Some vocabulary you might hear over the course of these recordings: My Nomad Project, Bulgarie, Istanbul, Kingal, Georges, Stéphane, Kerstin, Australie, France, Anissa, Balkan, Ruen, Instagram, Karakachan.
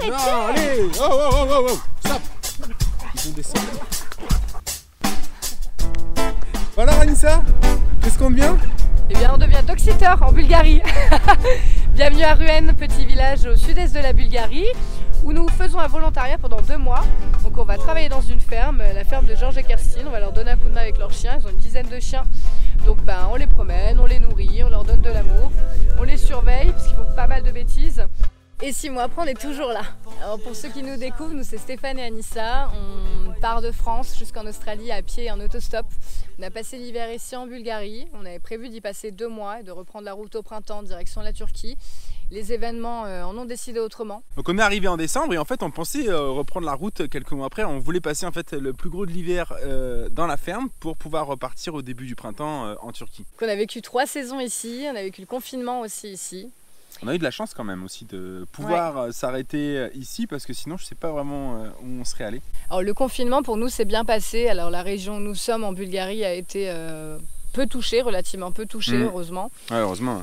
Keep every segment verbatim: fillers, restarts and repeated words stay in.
arrêtez. Non, allez. Oh, oh, oh, oh, oh. Stop. Ils vont descendre. Voilà Anissa, qu'est-ce qu'on devient? Eh bien, on devient toxiteur en Bulgarie. Bienvenue à Ruen, petit village au sud-est de la Bulgarie, où nous faisons un volontariat pendant deux mois. Donc on va travailler dans une ferme, la ferme de Georges et Kerstin. On va leur donner un coup de main avec leurs chiens, ils ont une dizaine de chiens. Donc ben, on les promène, on les nourrit, on leur donne de l'amour, on les surveille parce qu'ils font pas mal de bêtises. Et six mois après, on est toujours là. Alors pour ceux qui nous découvrent, nous c'est Stéphane et Anissa. On part de France jusqu'en Australie à pied et en autostop. On a passé l'hiver ici en Bulgarie. On avait prévu d'y passer deux mois et de reprendre la route au printemps en direction la Turquie. Les événements euh, en ont décidé autrement. Donc on est arrivé en décembre et en fait on pensait euh, reprendre la route quelques mois après. On voulait passer en fait le plus gros de l'hiver euh, dans la ferme pour pouvoir repartir au début du printemps euh, en Turquie. Donc on a vécu trois saisons ici, on a vécu le confinement aussi ici. On a eu de la chance quand même aussi de pouvoir s'arrêter ouais. ici parce que sinon je ne sais pas vraiment où on serait allé. Alors le confinement pour nous s'est bien passé. Alors la région où nous sommes en Bulgarie a été euh, peu touchée, relativement peu touchée mmh. heureusement. Ouais, heureusement.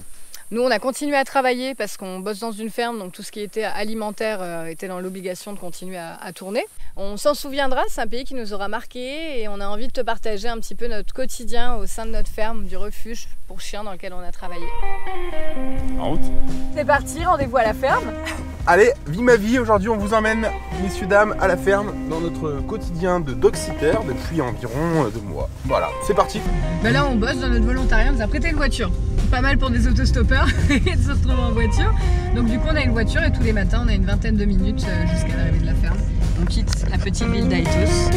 Nous, on a continué à travailler parce qu'on bosse dans une ferme, donc tout ce qui était alimentaire euh, était dans l'obligation de continuer à, à tourner. On s'en souviendra, c'est un pays qui nous aura marqué et on a envie de te partager un petit peu notre quotidien au sein de notre ferme, du refuge pour chiens dans lequel on a travaillé. En route. C'est parti, rendez-vous à la ferme. Allez, vie ma vie, aujourd'hui on vous emmène, messieurs, dames, à la ferme dans notre quotidien de doxitaire depuis environ deux mois. Voilà, c'est parti. Ben là, on bosse dans notre volontariat, on nous a prêté une voiture. Pas mal pour des autostoppeurs et de se retrouver en voiture. Donc du coup on a une voiture et tous les matins on a une vingtaine de minutes jusqu'à l'arrivée de la ferme. On quitte la petite ville d'Aitos.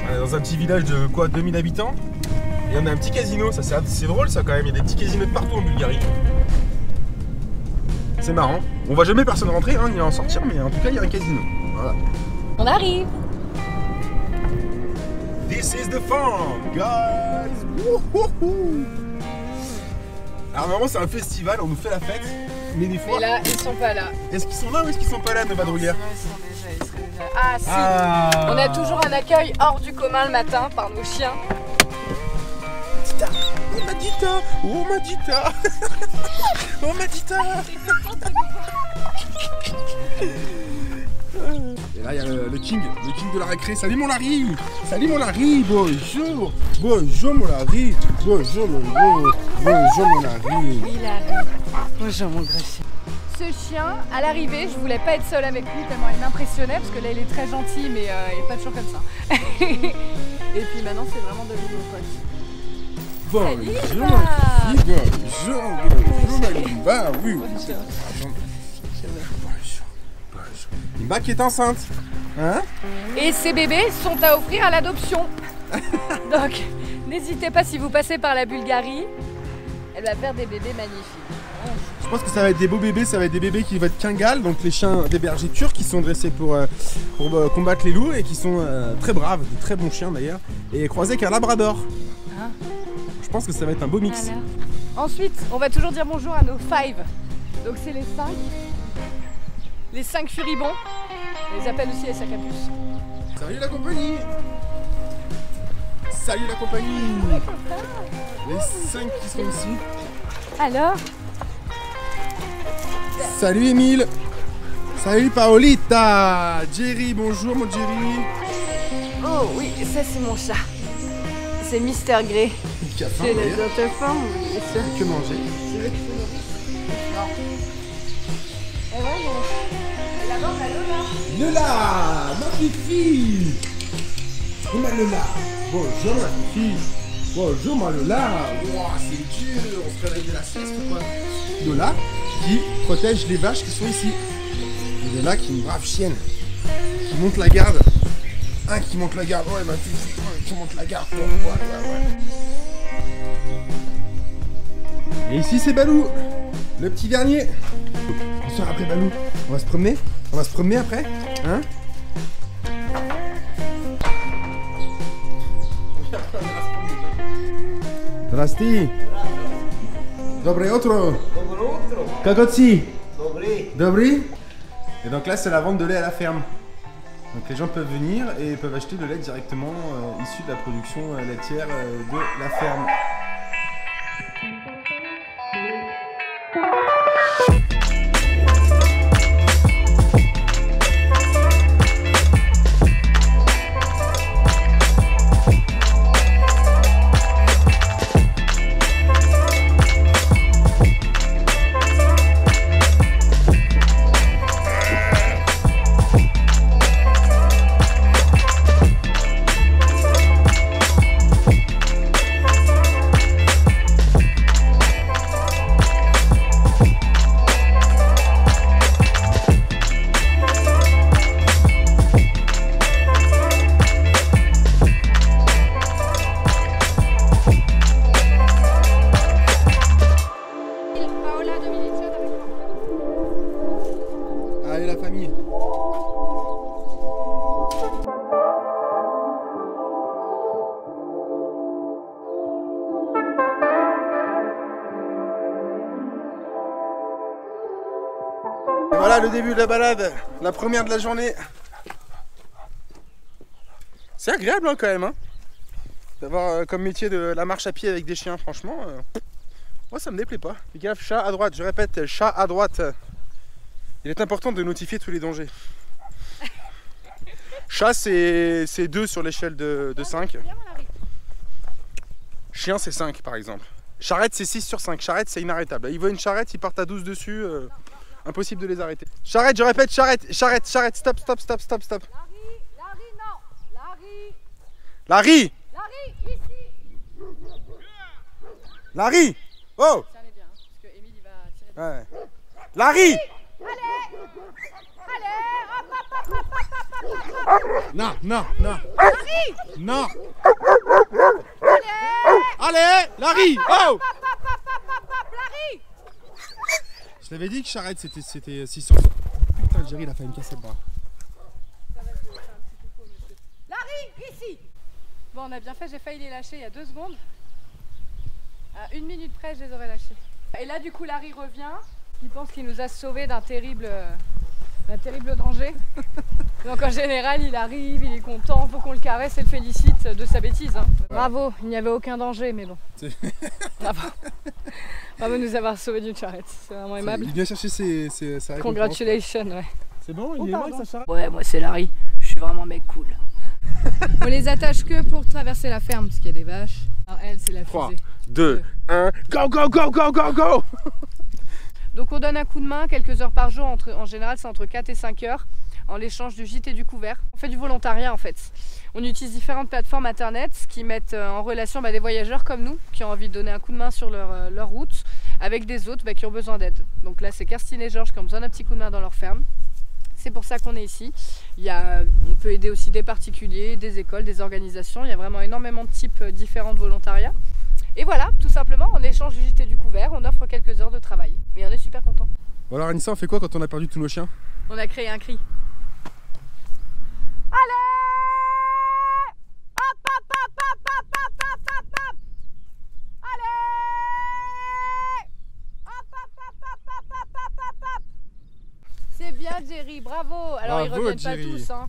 On est dans un petit village de quoi, deux mille habitants et on a un petit casino, ça c'est drôle ça quand même, il y a des petits casinos de partout en Bulgarie. C'est marrant, on voit jamais personne rentrer, hein, ni en sortir, mais en tout cas il y a un casino. Voilà. On arrive. This is the farm, guys. Wouhouhou. Alors normalement c'est un festival, on nous fait la fête, mais des fois. Mais là ils sont pas là. Est-ce qu'ils sont là ou est-ce qu'ils sont pas là, nos vadrouilleurs? Ah si. Ah. On a toujours un accueil hors du commun le matin par nos chiens. Dita. Oh ma Dita. Oh ma Dita. Oh ma Dita. Et là il y a le, le king, le king de la récré. Salut mon Larry. Salut mon Larry, bonjour. Bonjour mon Larry. Bonjour mon gros. Bonjour mon Larry. Il arrive. Bonjour mon greffé. Ce chien, à l'arrivée, je voulais pas être seule avec lui tellement il m'impressionnait parce que là il est très gentil mais euh, il est pas toujours comme ça. Et puis maintenant c'est vraiment devenu mon pote. Bonjour, bonjour, bonjour, bah oui. Bonjour. Bonjour. Limba qui est enceinte. Hein? Et ces bébés sont à offrir à l'adoption. Donc, n'hésitez pas si vous passez par la Bulgarie. Elle va faire des bébés magnifiques. Je pense que ça va être des beaux bébés, ça va être des bébés qui vont être Kingal, donc les chiens des bergers turcs qui sont dressés pour, euh, pour euh, combattre les loups et qui sont euh, très braves, des très bons chiens d'ailleurs, et croisés qu'un labrador. Hein? Je pense que ça va être un beau mix. Alors. Ensuite, on va toujours dire bonjour à nos five. Donc c'est les cinq. Les cinq furibonds. On les appelle aussi les sacs à puces. Salut la compagnie. Salut la compagnie. Les cinq qui sont ici. Alors. Salut Emile. Salut Paolita. Jerry, bonjour mon Jerry. Oh oui, ça c'est mon chat. C'est Mister Grey. C'est les autres formes, bien sûr. Que manger. Tu veux que tu nourris? Non. Eh ouais, mais la bande à Lola. Lola, ma petite fille. Oh ma Lola. Bonjour ma petite fille. Bonjour ma Lola. Wow, c'est dur, on se réveille de la sieste ou quoi? Lola qui protège les vaches qui sont ici. Et Lola qui est une brave chienne. Qui monte la garde. Un qui monte la garde, ouais ma petite fille, qui monte la garde, ouais, ouais, ouais. Et ici c'est Balou, le petit dernier. On sort après Balou, on va se promener, on va se promener après, hein? Drasti. Dobre otro. Kakotsi. Dobri. Et donc là c'est la vente de lait à la ferme. Donc les gens peuvent venir et peuvent acheter de lait directement euh, issu de la production euh, laitière euh, de la ferme. Voilà le début de la balade, la première de la journée. C'est agréable hein, quand même, hein, d'avoir euh, comme métier de la marche à pied avec des chiens, franchement. Euh, moi ça me déplaît pas. Fais gaffe, chat à droite, je répète, chat à droite. Il est important de notifier tous les dangers. Chat c'est deux sur l'échelle de, de cinq. Chien c'est cinq par exemple. Charrette c'est six sur cinq, charrette c'est inarrêtable. Ils voient une charrette, ils partent à douze dessus. Euh, Impossible de les arrêter. Charrette, je répète, charrette, charrette, charrette, stop, stop, stop, stop, stop. Larry, Larry, non, Larry. Larry. Larry, ici. Larry, oh. Tiens-les bien, parce que Émile, il va tirer de... Ouais. Larry. Larry. Allez. Allez, hop, hop, hop, hop, hop, hop, hop. Non, non, non. Larry. Non. Allez. Allez, Larry, oh. Larry. Je t'avais dit que charrette c'était six cents. Putain, Jerry il a failli me casser le bras. Ça va, je vais faire un petit coucou au monsieur. Larry, ici. Bon, on a bien fait, j'ai failli les lâcher il y a deux secondes. À une minute près, je les aurais lâchés. Et là, du coup, Larry revient. Il pense qu'il nous a sauvés d'un terrible, d'un terrible danger. Donc en général, il arrive, il est content, faut qu'on le caresse et le félicite de sa bêtise. Hein. Bravo, il n'y avait aucun danger, mais bon. Bravo. Bravo de nous avoir sauvé d'une charrette, c'est vraiment aimable. Il vient chercher ses, ses, ses congratulations, ouais. C'est bon, il oh, est loin avec sa charrette. Ouais, moi c'est Larry, je suis vraiment mec cool. On les attache que pour traverser la ferme, parce qu'il y a des vaches. Alors elle, c'est la fusée. trois, deux, un, go, go, go, go, go, go. Donc on donne un coup de main quelques heures par jour, entre, en général c'est entre quatre et cinq heures, en l'échange du gîte et du couvert. On fait du volontariat en fait. On utilise différentes plateformes internet qui mettent en relation bah, des voyageurs comme nous, qui ont envie de donner un coup de main sur leur, leur route, avec des autres bah, qui ont besoin d'aide. Donc là c'est Kerstin et Georges qui ont besoin d'un petit coup de main dans leur ferme. C'est pour ça qu'on est ici. Il y a, on peut aider aussi des particuliers, des écoles, des organisations. Il y a vraiment énormément de types différents de volontariat. Et voilà, tout simplement, en échange du gîte et du couvert, on offre quelques heures de travail. Et on est super contents. Bon alors Anissa, on fait quoi quand on a perdu tous nos chiens? On a créé un cri. Allez! Hop, hop, hop, hop, hop, hop, hop, hop, hop! Allez! Hop, hop, hop, hop, hop, hop, hop, hop! C'est bien Jerry, bravo! Alors bravo, ils reviennent Jerry. Pas tous, hein.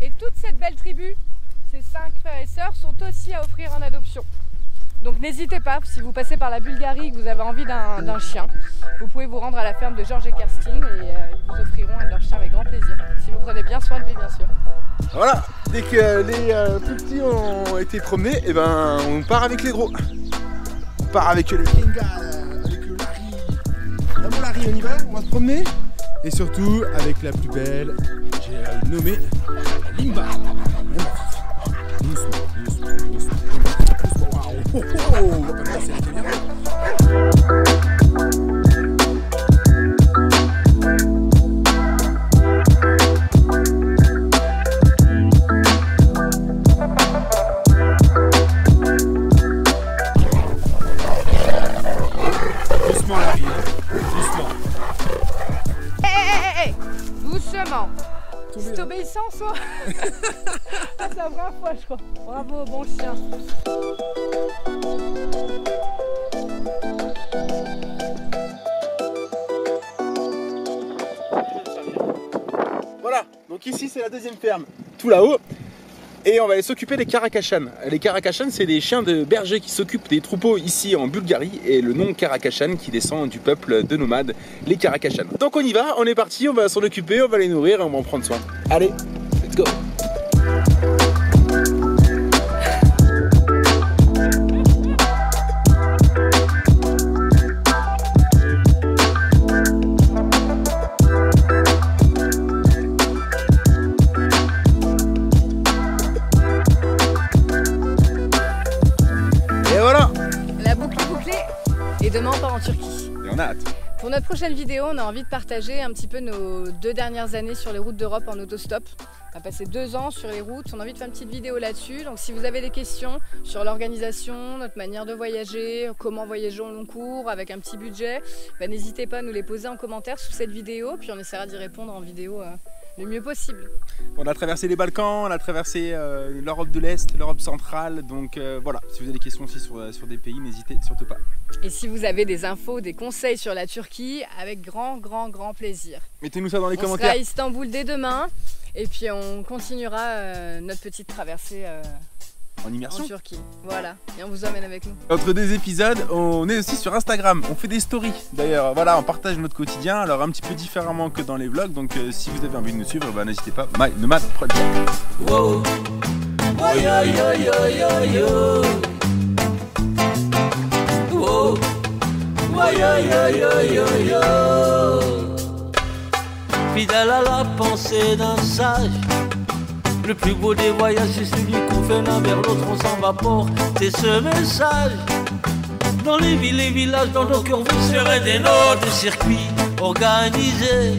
Et toute cette belle tribu, ces cinq frères et sœurs sont aussi à offrir en adoption. Donc n'hésitez pas, si vous passez par la Bulgarie et que vous avez envie d'un chien, vous pouvez vous rendre à la ferme de Georges et Kerstin et euh, ils vous offriront un de leurs chiens avec grand plaisir. Si vous prenez bien soin de lui, bien sûr. Voilà, dès que les euh, plus petits ont été promenés, et ben, on part avec les gros. On part avec le Kinga, avec le Larry. Vraiment Larry, on y va, on va se promener. Et surtout avec la plus belle, j'ai nommée Limba. Oh, oh, oh. C'est la vraie fois je crois. Bravo, bon chien. Voilà, donc Donc ici c'est la deuxième ferme, tout là-haut, et on va aller s'occuper des Karakachan. Les Karakachan, c'est des chiens de berger qui s'occupent des troupeaux ici en Bulgarie, et le nom Karakachan qui descend du peuple de nomades, les Karakachan. Donc on y va, on est parti, on va s'en occuper, on va les nourrir et on va en prendre soin. Allez, let's go. Demain on part en Turquie. Et on a hâte. Pour notre prochaine vidéo, on a envie de partager un petit peu nos deux dernières années sur les routes d'Europe en autostop. On a passé deux ans sur les routes, on a envie de faire une petite vidéo là-dessus. Donc si vous avez des questions sur l'organisation, notre manière de voyager, comment voyager en long cours avec un petit budget, bah, n'hésitez pas à nous les poser en commentaire sous cette vidéo, puis on essaiera d'y répondre en vidéo euh, le mieux possible. On a traversé les Balkans, on a traversé euh, l'Europe de l'Est, l'Europe centrale, donc euh, voilà, si vous avez des questions aussi sur, sur des pays, n'hésitez surtout pas. Et si vous avez des infos, des conseils sur la Turquie, avec grand, grand, grand plaisir. Mettez-nous ça dans les on commentaires. On sera à Istanbul dès demain. Et puis on continuera euh, notre petite traversée euh, en immersion en Turquie. Voilà, et on vous emmène avec nous. Entre des épisodes, on est aussi sur Instagram. On fait des stories d'ailleurs. Voilà, on partage notre quotidien, alors un petit peu différemment que dans les vlogs. Donc euh, si vous avez envie de nous suivre, bah, n'hésitez pas. My Nomad Project. Wow. Oh, yo, yo, yo, yo, yo. Wow. Oh, yo, yo, yo, yo, yo. Fidèle à la pensée d'un sage, le plus beau des voyages, c'est celui qu'on fait l'un vers l'autre, on s'envapore. C'est ce message. Dans les villes et villages, dans nos cœurs, vous serez des nôtres. Circuits organisés,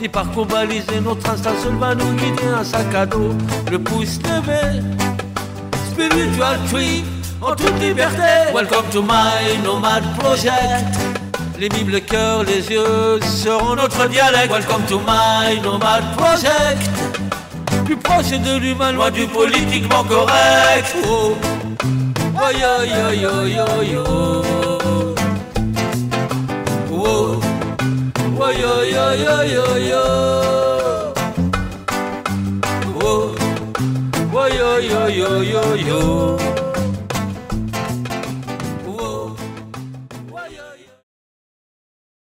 des parcours balisés, notre instinct seul va nous guider. Un sac à dos, le pouce levé, spiritual trip en toute liberté. Welcome to my nomad project. Les bibles, le cœur, les yeux seront notre dialecte. Welcome to my nomad project. Plus proche de l'humain, loin du politiquement correct. Oh, oh yo yo yo yo yo. Oh, oh yo yo yo yo yo. Oh, oh yo yo yo yo yo.